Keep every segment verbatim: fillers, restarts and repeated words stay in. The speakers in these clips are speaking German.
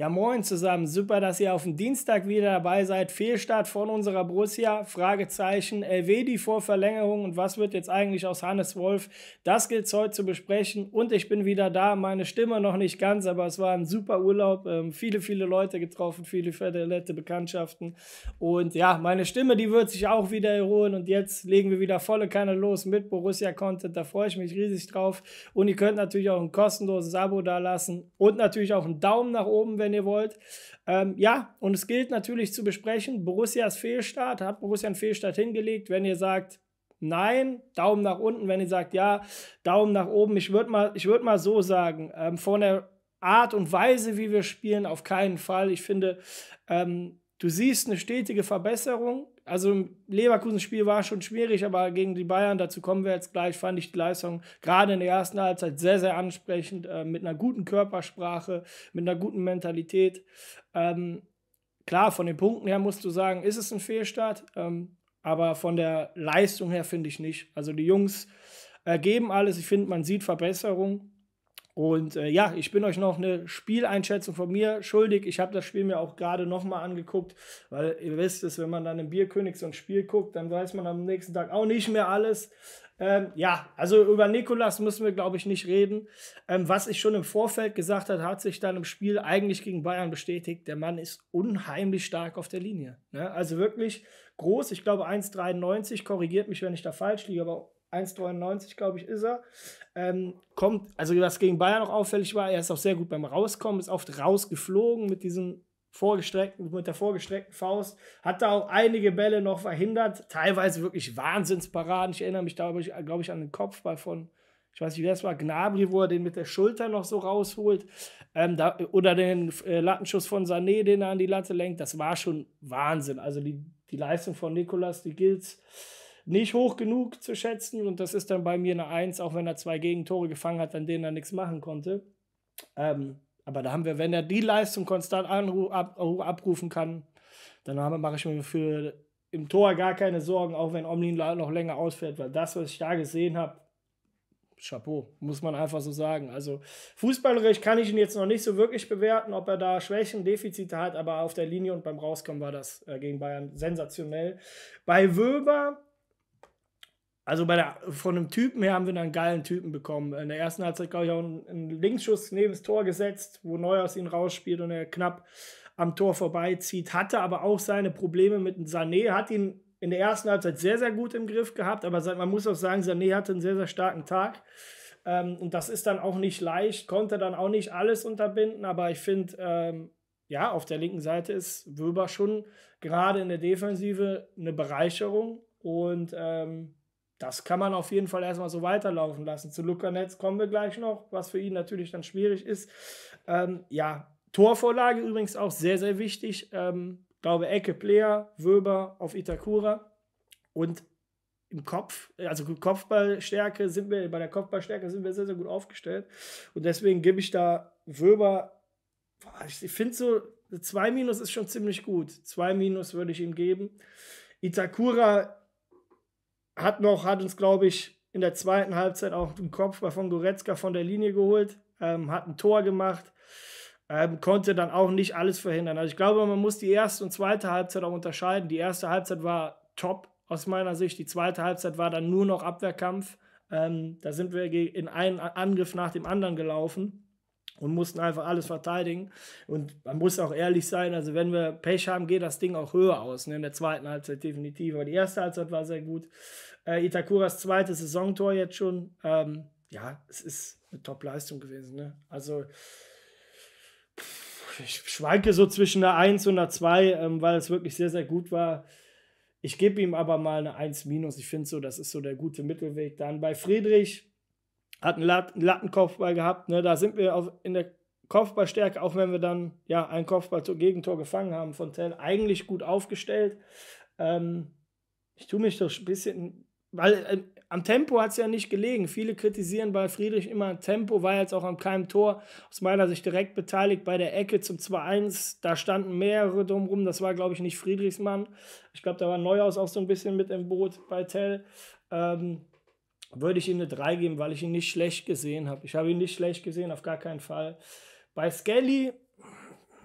Ja, moin zusammen, super, dass ihr auf dem Dienstag wieder dabei seid. Fehlstart von unserer Borussia, Fragezeichen, Elvedi vor Verlängerung und was wird jetzt eigentlich aus Hannes Wolf? Das gilt es heute zu besprechen und ich bin wieder da, meine Stimme noch nicht ganz, aber es war ein super Urlaub, ähm, viele, viele Leute getroffen, viele nette Bekanntschaften und ja, meine Stimme, die wird sich auch wieder erholen und jetzt legen wir wieder volle Kanne los mit Borussia-Content, da freue ich mich riesig drauf und ihr könnt natürlich auch ein kostenloses Abo da lassen und natürlich auch einen Daumen nach oben, wenn Wenn ihr wollt. Ähm, ja, und es gilt natürlich zu besprechen, Borussias Fehlstart, hat Borussia einen Fehlstart hingelegt, wenn ihr sagt, nein, Daumen nach unten, wenn ihr sagt, ja, Daumen nach oben, ich würde mal, ich würd mal so sagen, ähm, von der Art und Weise, wie wir spielen, auf keinen Fall, ich finde, ähm, du siehst eine stetige Verbesserung. Also im Leverkusen-Spiel war schon schwierig, aber gegen die Bayern, dazu kommen wir jetzt gleich, fand ich die Leistung gerade in der ersten Halbzeit sehr, sehr ansprechend, äh, mit einer guten Körpersprache, mit einer guten Mentalität. Ähm, klar, von den Punkten her musst du sagen, ist es ein Fehlstart, ähm, aber von der Leistung her finde ich nicht. Also die Jungs äh, geben alles, ich finde, man sieht Verbesserung. Und äh, ja, ich bin euch noch eine Spieleinschätzung von mir schuldig. Ich habe das Spiel mir auch gerade nochmal angeguckt, weil ihr wisst es, wenn man dann im Bierkönig so ein Spiel guckt, dann weiß man am nächsten Tag auch nicht mehr alles. Ähm, ja, also über Nikolas müssen wir, glaube ich, nicht reden. Ähm, was ich schon im Vorfeld gesagt habe, hat sich dann im Spiel eigentlich gegen Bayern bestätigt. Der Mann ist unheimlich stark auf der Linie. Ne? Also wirklich groß. Ich glaube eins Komma dreiundneunzig, korrigiert mich, wenn ich da falsch liege, aber eins Komma dreiundneunzig, glaube ich, ist er. Ähm, kommt, also was gegen Bayern auch auffällig war, er ist auch sehr gut beim Rauskommen, ist oft rausgeflogen mit diesem vorgestreckten, mit der vorgestreckten Faust, hat da auch einige Bälle noch verhindert, teilweise wirklich Wahnsinnsparaden. Ich erinnere mich da, glaube ich, an den Kopfball von, ich weiß nicht, wer es war, Gnabry, wo er den mit der Schulter noch so rausholt, ähm, da, oder den äh, Lattenschuss von Sané, den er an die Latte lenkt. Das war schon Wahnsinn. Also die, die Leistung von Nikolas, die gilt's nicht hoch genug zu schätzen und das ist dann bei mir eine eins, auch wenn er zwei Gegentore gefangen hat, an denen er nichts machen konnte. Ähm, aber da haben wir, wenn er die Leistung konstant ab, abrufen kann, dann mache ich mir für im Tor gar keine Sorgen, auch wenn Omlin noch länger ausfällt, weil das, was ich da gesehen habe, Chapeau, muss man einfach so sagen. Also fußballerisch kann ich ihn jetzt noch nicht so wirklich bewerten, ob er da Schwächen, Defizite hat, aber auf der Linie und beim Rauskommen war das äh, gegen Bayern sensationell. Bei Wöber, also bei der, von einem Typen her haben wir einen geilen Typen bekommen. In der ersten Halbzeit, glaube ich, auch einen, einen Linksschuss neben das Tor gesetzt, wo Neuhaus ihn rausspielt und er knapp am Tor vorbeizieht. Hatte aber auch seine Probleme mit Sané, hat ihn in der ersten Halbzeit sehr, sehr gut im Griff gehabt. Aber man muss auch sagen, Sané hatte einen sehr, sehr starken Tag. Ähm, und das ist dann auch nicht leicht, konnte dann auch nicht alles unterbinden. Aber ich finde, ähm, ja, auf der linken Seite ist Wöber schon gerade in der Defensive eine Bereicherung. Und ähm, das kann man auf jeden Fall erstmal so weiterlaufen lassen. Zu Luka Netz kommen wir gleich noch, was für ihn natürlich dann schwierig ist. Ähm, ja, Torvorlage übrigens auch sehr, sehr wichtig. Ähm, ich glaube, Ecke, Plea, Wöber auf Itakura. Und im Kopf, also Kopfballstärke sind wir, bei der Kopfballstärke sind wir sehr, sehr gut aufgestellt. Und deswegen gebe ich da Wöber, ich finde so, zwei minus ist schon ziemlich gut. zwei minus würde ich ihm geben. Itakura Hat, noch, hat uns, glaube ich, in der zweiten Halbzeit auch den Kopfball von Goretzka von der Linie geholt, ähm, hat ein Tor gemacht, ähm, konnte dann auch nicht alles verhindern. Also ich glaube, man muss die erste und zweite Halbzeit auch unterscheiden. Die erste Halbzeit war top aus meiner Sicht, die zweite Halbzeit war dann nur noch Abwehrkampf. Ähm, da sind wir in einen Angriff nach dem anderen gelaufen und mussten einfach alles verteidigen. Und man muss auch ehrlich sein, also wenn wir Pech haben, geht das Ding auch höher aus. Ne? In der zweiten Halbzeit definitiv. Aber die erste Halbzeit war sehr gut. Äh, Itakuras zweites Saisontor jetzt schon. Ähm, ja, es ist eine Top-Leistung gewesen. Ne? Also ich schwanke so zwischen einer eins und einer zwei, ähm, weil es wirklich sehr, sehr gut war. Ich gebe ihm aber mal eine eins minus. Ich finde so, das ist so der gute Mittelweg. Dann bei Friedrich, hat einen Lattenkopfball gehabt, ne? Da sind wir auf, in der Kopfballstärke, auch wenn wir dann ja, ein Kopfball-Gegentor gefangen haben von Tell, eigentlich gut aufgestellt. Ähm, ich tue mich doch ein bisschen, weil äh, am Tempo hat es ja nicht gelegen. Viele kritisieren bei Friedrich immer ein Tempo, war jetzt auch an keinem Tor aus meiner Sicht direkt beteiligt. Bei der Ecke zum zwei eins, da standen mehrere drumherum, das war glaube ich nicht Friedrichs Mann. Ich glaube, da war Neuhaus auch so ein bisschen mit im Boot bei Tell. Ähm, würde ich ihm eine drei geben, weil ich ihn nicht schlecht gesehen habe. Ich habe ihn nicht schlecht gesehen, auf gar keinen Fall. Bei Scally,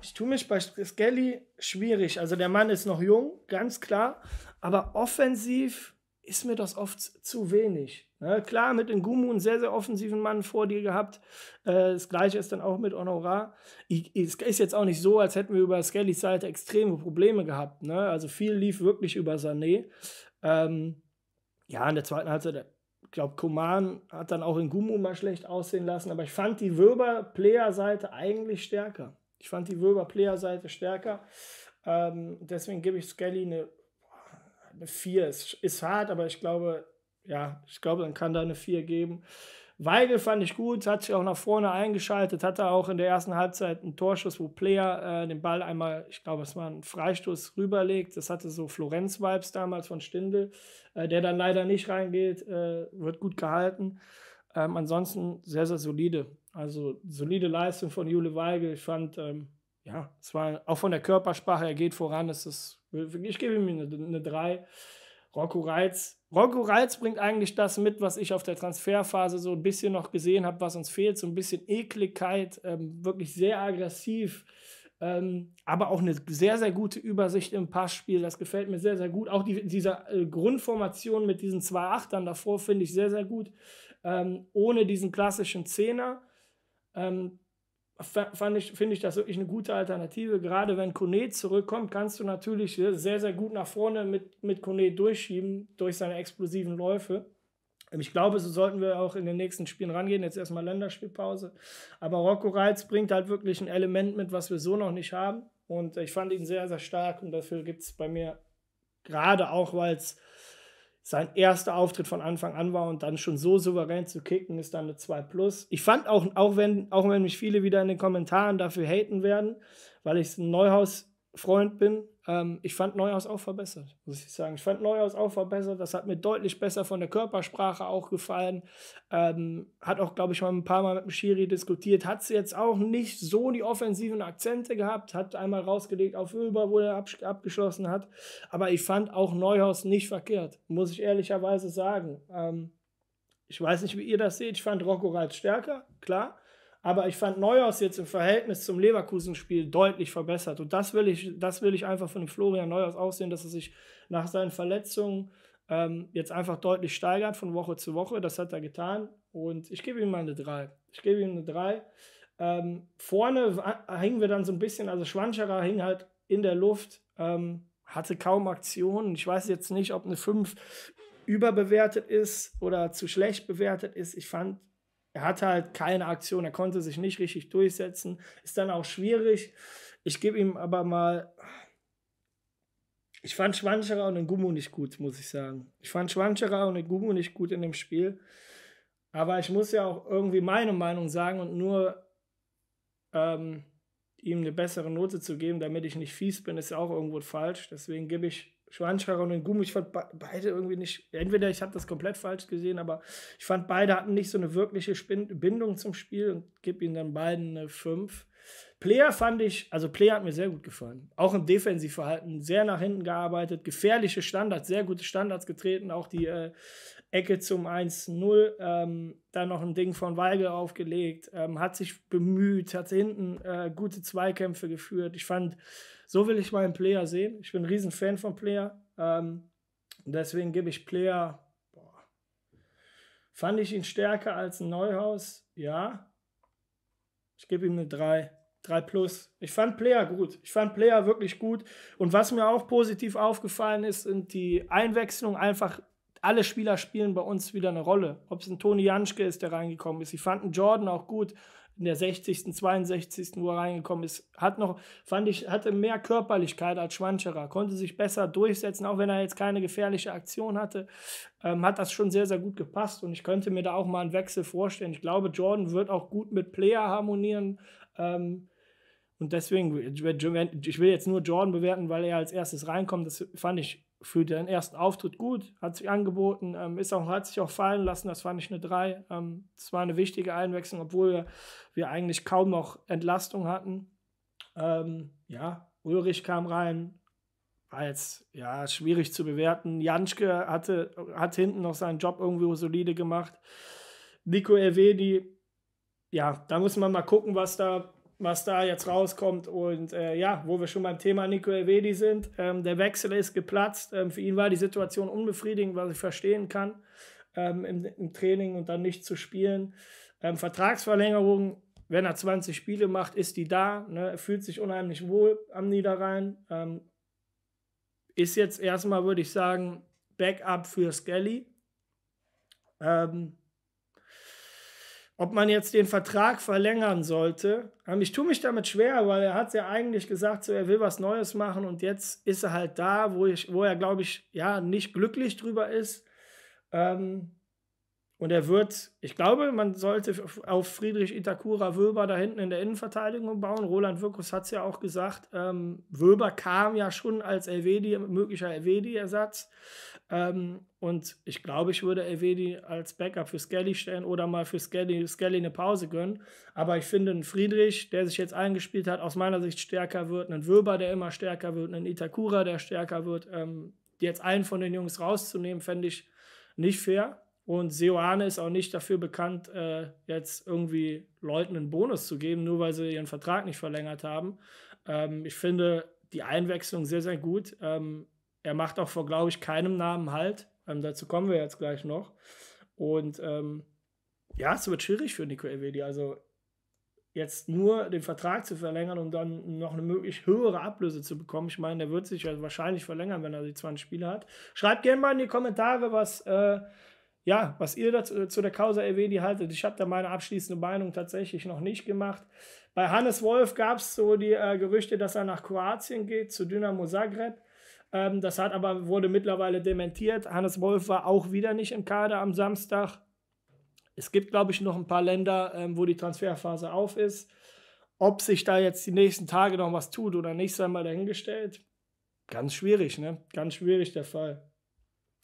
Ich tue mich bei Scally schwierig. Also der Mann ist noch jung, ganz klar. Aber offensiv ist mir das oft zu wenig. Ja, klar, mit Ngoumou einen sehr, sehr offensiven Mann vor dir gehabt. Äh, das Gleiche ist dann auch mit Honorat. Es ist jetzt auch nicht so, als hätten wir über Scallys Seite extreme Probleme gehabt. Ne? Also viel lief wirklich über Sané. Ähm, ja, in der zweiten Halbzeit, ich glaube, Coman hat dann auch Ngoumou mal schlecht aussehen lassen. Aber ich fand die Wöber-Plea-Seite eigentlich stärker. Ich fand die Wöber-Plea-Seite stärker. Ähm, deswegen gebe ich Scally eine, eine vier. Es ist hart, aber ich glaube... Ja, ich glaube, dann kann da eine vier geben. Weigl fand ich gut, hat sich auch nach vorne eingeschaltet, hatte auch in der ersten Halbzeit einen Torschuss, wo Plea äh, den Ball einmal, ich glaube, es war ein Freistoß, rüberlegt. Das hatte so Florenz-Vibes damals von Stindl, äh, der dann leider nicht reingeht, äh, wird gut gehalten. Ähm, ansonsten sehr, sehr solide. Also solide Leistung von Jule Weigl. Ich fand, ähm, ja, es war auch von der Körpersprache, er geht voran. Es ist, ich gebe ihm eine, eine drei. Rocco Reitz. Rocco Reitz bringt eigentlich das mit, was ich auf der Transferphase so ein bisschen noch gesehen habe, was uns fehlt. So ein bisschen Ekligkeit, ähm, wirklich sehr aggressiv, ähm, aber auch eine sehr, sehr gute Übersicht im Passspiel. Das gefällt mir sehr, sehr gut. Auch die, diese äh, Grundformation mit diesen zwei Achtern davor finde ich sehr, sehr gut. Ähm, ohne diesen klassischen Zehner ähm, fand ich, finde ich das wirklich eine gute Alternative. Gerade wenn Koné zurückkommt, kannst du natürlich sehr, sehr gut nach vorne mit, mit Koné durchschieben, durch seine explosiven Läufe. Ich glaube, so sollten wir auch in den nächsten Spielen rangehen. Jetzt erstmal Länderspielpause. Aber Rocco Reitz bringt halt wirklich ein Element mit, was wir so noch nicht haben. Und ich fand ihn sehr, sehr stark. Und dafür gibt es bei mir, gerade auch, weil es sein erster Auftritt von Anfang an war und dann schon so souverän zu kicken, ist dann eine zwei plus. Ich fand auch, auch wenn, auch wenn mich viele wieder in den Kommentaren dafür haten werden, weil ich ein Neuhaus-Freund bin, ähm, ich fand Neuhaus auch verbessert, muss ich sagen. Ich fand Neuhaus auch verbessert, das hat mir deutlich besser von der Körpersprache auch gefallen. Ähm, hat auch, glaube ich, mal ein paar Mal mit dem Schiri diskutiert, hat sie jetzt auch nicht so die offensiven Akzente gehabt, hat einmal rausgelegt auf Wöber, wo er ab, abgeschlossen hat, aber ich fand auch Neuhaus nicht verkehrt, muss ich ehrlicherweise sagen. Ähm, ich weiß nicht, wie ihr das seht, ich fand Rocco Reitz stärker, klar, aber ich fand Neuhaus jetzt im Verhältnis zum Leverkusen-Spiel deutlich verbessert und das will ich, das will ich einfach von dem Florian Neuhaus aussehen, dass er sich nach seinen Verletzungen jetzt einfach deutlich steigert von Woche zu Woche. Das hat er getan und ich gebe ihm mal eine drei. Ich gebe ihm eine drei. Ähm, vorne hingen wir dann so ein bisschen, also Schwanscherer hing halt in der Luft, ähm, hatte kaum Aktionen. Ich weiß jetzt nicht, ob eine fünf überbewertet ist oder zu schlecht bewertet ist. Ich fand, er hatte halt keine Aktion, er konnte sich nicht richtig durchsetzen. Ist dann auch schwierig. Ich gebe ihm aber mal... Ich fand Schwanscherer und Ngoumou nicht gut, muss ich sagen. Ich fand Schwanscherer und Ngoumou nicht gut in dem Spiel. Aber ich muss ja auch irgendwie meine Meinung sagen und nur ähm, ihm eine bessere Note zu geben, damit ich nicht fies bin, ist ja auch irgendwo falsch. Deswegen gebe ich Schwanscherer und Ngoumou. Ich fand beide irgendwie nicht, entweder ich habe das komplett falsch gesehen, aber ich fand beide hatten nicht so eine wirkliche Bindung zum Spiel und gebe ihnen dann beiden eine fünf. Plea fand ich, also Plea hat mir sehr gut gefallen. Auch im Defensivverhalten, sehr nach hinten gearbeitet, gefährliche Standards, sehr gute Standards getreten, auch die äh, Ecke zum eins null, ähm, dann noch ein Ding von Weigl aufgelegt, ähm, hat sich bemüht, hat hinten äh, gute Zweikämpfe geführt. Ich fand, so will ich meinen Plea sehen. Ich bin ein riesen Fan von Plea. Ähm, deswegen gebe ich Plea, boah, fand ich ihn stärker als ein Neuhaus, ja. Ich gebe ihm eine drei, drei plus. Ich fand Plea gut. Ich fand Plea wirklich gut. Und was mir auch positiv aufgefallen ist, sind die Einwechslungen. Einfach alle Spieler spielen bei uns wieder eine Rolle. Ob es ein Toni Janschke ist, der reingekommen ist. Ich fand einen Jordan auch gut. In der sechzigsten, zweiundsechzigsten wo er reingekommen ist. Hat noch, fand ich, hatte mehr Körperlichkeit als Schwanscherer. Konnte sich besser durchsetzen, auch wenn er jetzt keine gefährliche Aktion hatte. Ähm, hat das schon sehr, sehr gut gepasst. Und ich könnte mir da auch mal einen Wechsel vorstellen. Ich glaube, Jordan wird auch gut mit Plea harmonieren. Ähm, und deswegen, ich will jetzt nur Jordan bewerten, weil er als erstes reinkommt. Das fand ich für den ersten Auftritt gut, hat sich angeboten, ähm, ist auch, hat sich auch fallen lassen, das fand ich eine drei. Ähm, das war eine wichtige Einwechslung, obwohl wir, wir eigentlich kaum noch Entlastung hatten. Ähm, ja, Ulrich kam rein, war jetzt ja, schwierig zu bewerten. Janschke hatte, hat hinten noch seinen Job irgendwie solide gemacht. Nico Elvedi, ja, da muss man mal gucken, was da was da jetzt rauskommt. Und äh, ja, wo wir schon beim Thema Nico Elvedi sind, ähm, der Wechsel ist geplatzt. Ähm, für ihn war die Situation unbefriedigend, was ich verstehen kann, ähm, im, im Training und dann nicht zu spielen. Ähm, Vertragsverlängerung, wenn er zwanzig Spiele macht, ist die da. Ne? Er fühlt sich unheimlich wohl am Niederrhein. Ähm, ist jetzt erstmal, würde ich sagen, Backup für Scally. Ähm, ob man jetzt den Vertrag verlängern sollte, ich tue mich damit schwer, weil er hat ja eigentlich gesagt, so, er will was Neues machen und jetzt ist er halt da, wo, ich, wo er, glaube ich, ja, nicht glücklich drüber ist. Ähm, und er wird, ich glaube, man sollte auf Friedrich, Itakura, Wöber da hinten in der Innenverteidigung bauen. Roland Virkus hat es ja auch gesagt, ähm, Wöber kam ja schon als Elvedi, möglicher Elvedi-Ersatz. Ähm, und ich glaube, ich würde Elvedi als Backup für Scally stellen oder mal für Scally, Scally eine Pause gönnen. Aber ich finde, einen Friedrich, der sich jetzt eingespielt hat, aus meiner Sicht stärker wird, einen Wöber, der immer stärker wird, einen Itakura, der stärker wird, ähm, jetzt einen von den Jungs rauszunehmen, fände ich nicht fair. Und Seoane ist auch nicht dafür bekannt, äh, jetzt irgendwie Leuten einen Bonus zu geben, nur weil sie ihren Vertrag nicht verlängert haben. Ähm, ich finde die Einwechslung sehr, sehr gut. Ähm, Er macht auch vor, glaube ich, keinem Namen Halt. Ähm, dazu kommen wir jetzt gleich noch. Und ähm, ja, es wird schwierig für Nico Elvedi. Also jetzt nur den Vertrag zu verlängern und um dann noch eine möglich höhere Ablöse zu bekommen. Ich meine, der wird sich ja wahrscheinlich verlängern, wenn er die zwanzig Spiele hat. Schreibt gerne mal in die Kommentare, was, äh, ja, was ihr dazu, zu der Causa Elvedi haltet. Ich habe da meine abschließende Meinung tatsächlich noch nicht gemacht. Bei Hannes Wolf gab es so die äh, Gerüchte, dass er nach Kroatien geht, zu Dynamo Zagreb. Das hat aber, wurde mittlerweile dementiert. Hannes Wolf war auch wieder nicht im Kader am Samstag. Es gibt, glaube ich, noch ein paar Länder, wo die Transferphase auf ist. Ob sich da jetzt die nächsten Tage noch was tut oder nicht, sei mal dahingestellt. Ganz schwierig, ne? Ganz schwierig der Fall.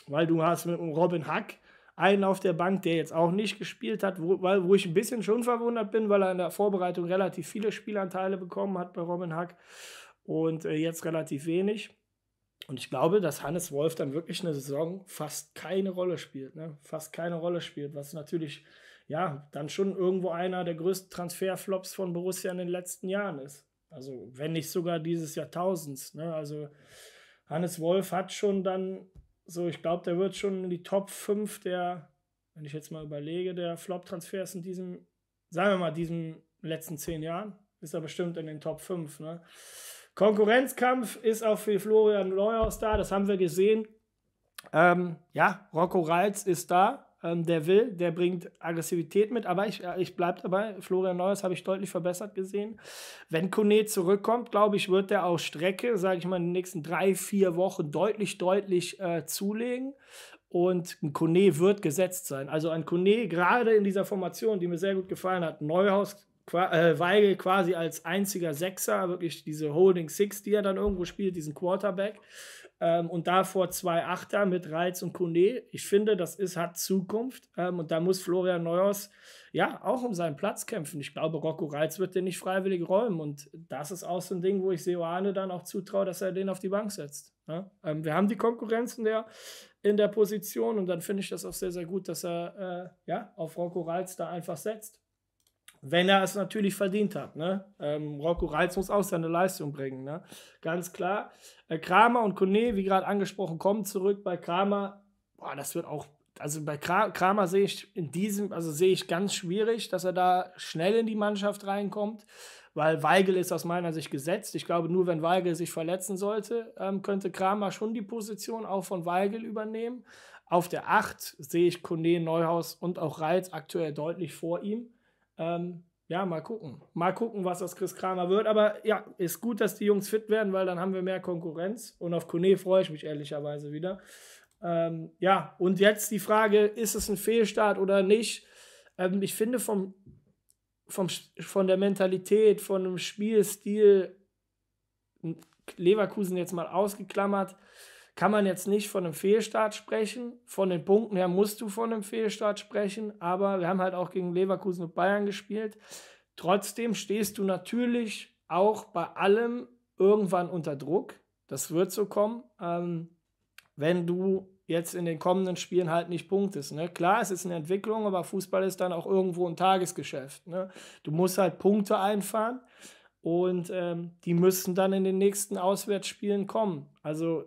Weil du hast mit Robin Hack einen auf der Bank, der jetzt auch nicht gespielt hat, wo, weil, wo ich ein bisschen schon verwundert bin, weil er in der Vorbereitung relativ viele Spielanteile bekommen hat bei Robin Hack und äh, jetzt relativ wenig. Und ich glaube, dass Hannes Wolf dann wirklich eine Saison fast keine Rolle spielt. Ne? Fast keine Rolle spielt, was natürlich ja dann schon irgendwo einer der größten Transferflops von Borussia in den letzten Jahren ist. Also wenn nicht sogar dieses Jahrtausends. Ne? Also Hannes Wolf hat schon dann so, ich glaube, der wird schon in die Top fünf der, wenn ich jetzt mal überlege, der Flop-Transfers in diesem, sagen wir mal, diesen letzten zehn Jahren, ist er bestimmt in den Top fünf. Ne? Konkurrenzkampf ist auch für Florian Neuhaus da, das haben wir gesehen. Ähm, ja, Rocco Reitz ist da, ähm, der will, der bringt Aggressivität mit, aber ich, ich bleibe dabei, Florian Neuhaus habe ich deutlich verbessert gesehen. Wenn Koné zurückkommt, glaube ich, wird der auf Strecke, sage ich mal, in den nächsten drei, vier Wochen deutlich, deutlich äh, zulegen. Und ein Koné wird gesetzt sein. Also ein Koné, gerade in dieser Formation, die mir sehr gut gefallen hat, Neuhaus, Weigl quasi als einziger Sechser, wirklich diese Holding Six, die er dann irgendwo spielt, diesen Quarterback. Ähm, und davor zwei Achter mit Reitz und Koné. Ich finde, das ist, hat Zukunft. Ähm, und da muss Florian Neuhaus ja auch um seinen Platz kämpfen. Ich glaube, Rocco Reitz wird den nicht freiwillig räumen. Und das ist auch so ein Ding, wo ich Seoane dann auch zutraue, dass er den auf die Bank setzt. Ja? Ähm, wir haben die Konkurrenz in der, in der Position. Und dann finde ich das auch sehr, sehr gut, dass er äh, ja, auf Rocco Reitz da einfach setzt. Wenn er es natürlich verdient hat. Ne? Ähm, Rocco Reitz muss auch seine Leistung bringen. Ne? Ganz klar. Äh, Kramer und Koné, wie gerade angesprochen, kommen zurück. Bei Kramer, boah, das wird auch, also bei Kramer sehe ich in diesem, also sehe ich ganz schwierig, dass er da schnell in die Mannschaft reinkommt, weil Weigl ist aus meiner Sicht gesetzt. Ich glaube, nur wenn Weigl sich verletzen sollte, ähm, könnte Kramer schon die Position auch von Weigl übernehmen. Auf der acht sehe ich Koné, Neuhaus und auch Reitz aktuell deutlich vor ihm. Ähm, ja, mal gucken. Mal gucken, was aus Chris Kramer wird. Aber ja, ist gut, dass die Jungs fit werden, weil dann haben wir mehr Konkurrenz. Und auf Koné freue ich mich ehrlicherweise wieder. Ähm, ja, und jetzt die Frage, ist es ein Fehlstart oder nicht? Ähm, ich finde, vom, vom, von der Mentalität, von dem Spielstil, Leverkusen jetzt mal ausgeklammert, kann man jetzt nicht von einem Fehlstart sprechen. Von den Punkten her musst du von einem Fehlstart sprechen, aber wir haben halt auch gegen Leverkusen und Bayern gespielt. Trotzdem stehst du natürlich auch bei allem irgendwann unter Druck. Das wird so kommen, ähm, wenn du jetzt in den kommenden Spielen halt nicht punktest. Ne? Klar, es ist eine Entwicklung, aber Fußball ist dann auch irgendwo ein Tagesgeschäft. Ne? Du musst halt Punkte einfahren und ähm, die müssen dann in den nächsten Auswärtsspielen kommen. Also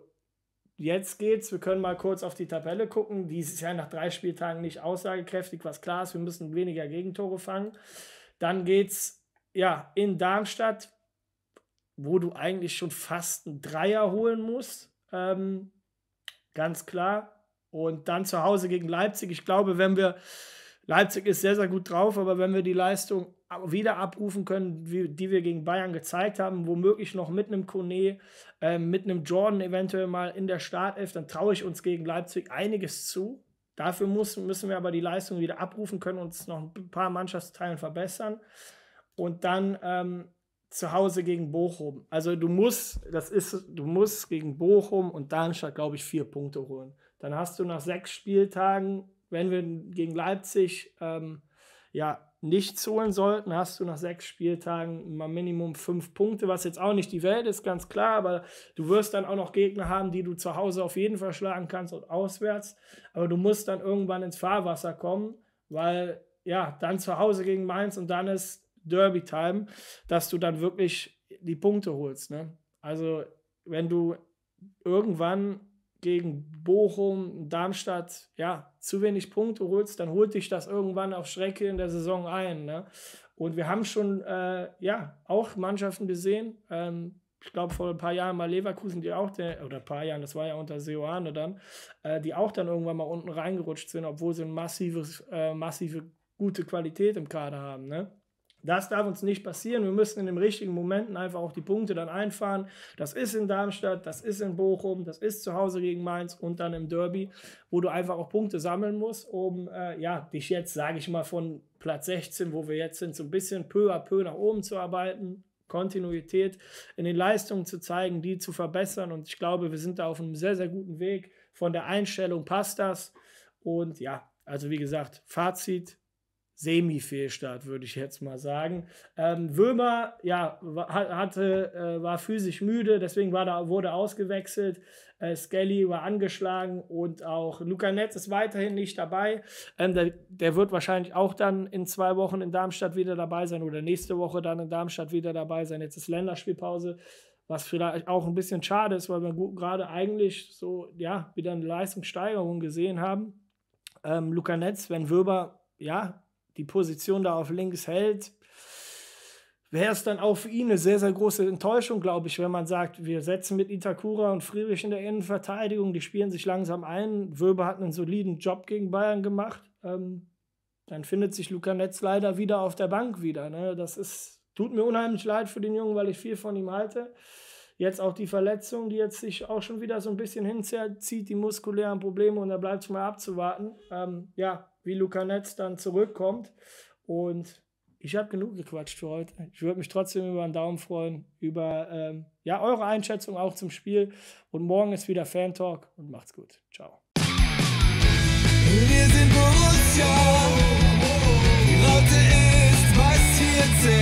jetzt geht's, wir können mal kurz auf die Tabelle gucken. Die ist ja nach drei Spieltagen nicht aussagekräftig, was klar ist, wir müssen weniger Gegentore fangen. Dann geht's ja in Darmstadt, wo du eigentlich schon fast einen Dreier holen musst, ähm, ganz klar. Und dann zu Hause gegen Leipzig. Ich glaube, wenn wir, Leipzig ist sehr, sehr gut drauf, aber wenn wir die Leistung wieder abrufen können, wie, die wir gegen Bayern gezeigt haben, womöglich noch mit einem Koné, äh, mit einem Jordan eventuell mal in der Startelf, dann traue ich uns gegen Leipzig einiges zu. Dafür muss, müssen wir aber die Leistung wieder abrufen können und uns noch ein paar Mannschaftsteilen verbessern. Und dann ähm, zu Hause gegen Bochum. Also du musst, das ist, du musst gegen Bochum und Darmstadt, glaube ich, vier Punkte holen. Dann hast du nach sechs Spieltagen, wenn wir gegen Leipzig ähm, ja, nichts holen sollten, hast du nach sechs Spieltagen mal Minimum fünf Punkte, was jetzt auch nicht die Welt ist, ganz klar, aber du wirst dann auch noch Gegner haben, die du zu Hause auf jeden Fall schlagen kannst und auswärts, aber du musst dann irgendwann ins Fahrwasser kommen, weil ja, dann zu Hause gegen Mainz und dann ist Derby-Time, dass du dann wirklich die Punkte holst. Ne? Also wenn du irgendwann gegen Bochum, Darmstadt, ja, zu wenig Punkte holst, dann holt dich das irgendwann auf Strecke in der Saison ein. Ne? Und wir haben schon äh, ja, auch Mannschaften gesehen, ähm, ich glaube vor ein paar Jahren mal Leverkusen, die auch, der, oder ein paar Jahren, das war ja unter Seoane dann, äh, die auch dann irgendwann mal unten reingerutscht sind, obwohl sie eine massives, äh, massive gute Qualität im Kader haben. Ne? Das darf uns nicht passieren. Wir müssen in den richtigen Momenten einfach auch die Punkte dann einfahren. Das ist in Darmstadt, das ist in Bochum, das ist zu Hause gegen Mainz und dann im Derby, wo du einfach auch Punkte sammeln musst, um äh, ja, dich jetzt, sage ich mal, von Platz sechzehn, wo wir jetzt sind, so ein bisschen peu à peu nach oben zu arbeiten, Kontinuität in den Leistungen zu zeigen, die zu verbessern. Und ich glaube, wir sind da auf einem sehr, sehr guten Weg. Von der Einstellung passt das. Und ja, also wie gesagt, Fazit, Semi-Fehlstart, würde ich jetzt mal sagen. Ähm, Wöber, ja, hatte, äh, war physisch müde, deswegen war da, wurde ausgewechselt. Äh, Scally war angeschlagen und auch Luka Netz ist weiterhin nicht dabei. Ähm, der, der wird wahrscheinlich auch dann in zwei Wochen in Darmstadt wieder dabei sein oder nächste Woche dann in Darmstadt wieder dabei sein. Jetzt ist Länderspielpause, was vielleicht auch ein bisschen schade ist, weil wir gerade eigentlich so, ja, wieder eine Leistungssteigerung gesehen haben. Ähm, Luka Netz, wenn Wöber, ja, die Position da auf links hält, wäre es dann auch für ihn eine sehr, sehr große Enttäuschung, glaube ich, wenn man sagt, wir setzen mit Itakura und Friedrich in der Innenverteidigung, die spielen sich langsam ein, Wöber hat einen soliden Job gegen Bayern gemacht, ähm, dann findet sich Luka Netz leider wieder auf der Bank wieder. Ne? Das ist, tut mir unheimlich leid für den Jungen, weil ich viel von ihm halte. Jetzt auch die Verletzung, die jetzt sich auch schon wieder so ein bisschen hinzieht, die muskulären Probleme, und da bleibt es mal abzuwarten. Ähm, ja, wie Luka Netz dann zurückkommt. Und ich habe genug gequatscht für heute. Ich würde mich trotzdem über einen Daumen freuen, über ähm, ja, eure Einschätzung auch zum Spiel. Und morgen ist wieder Fan-Talk und macht's gut. Ciao. Wir sind Borussia, die Raute ist meist vierzehn.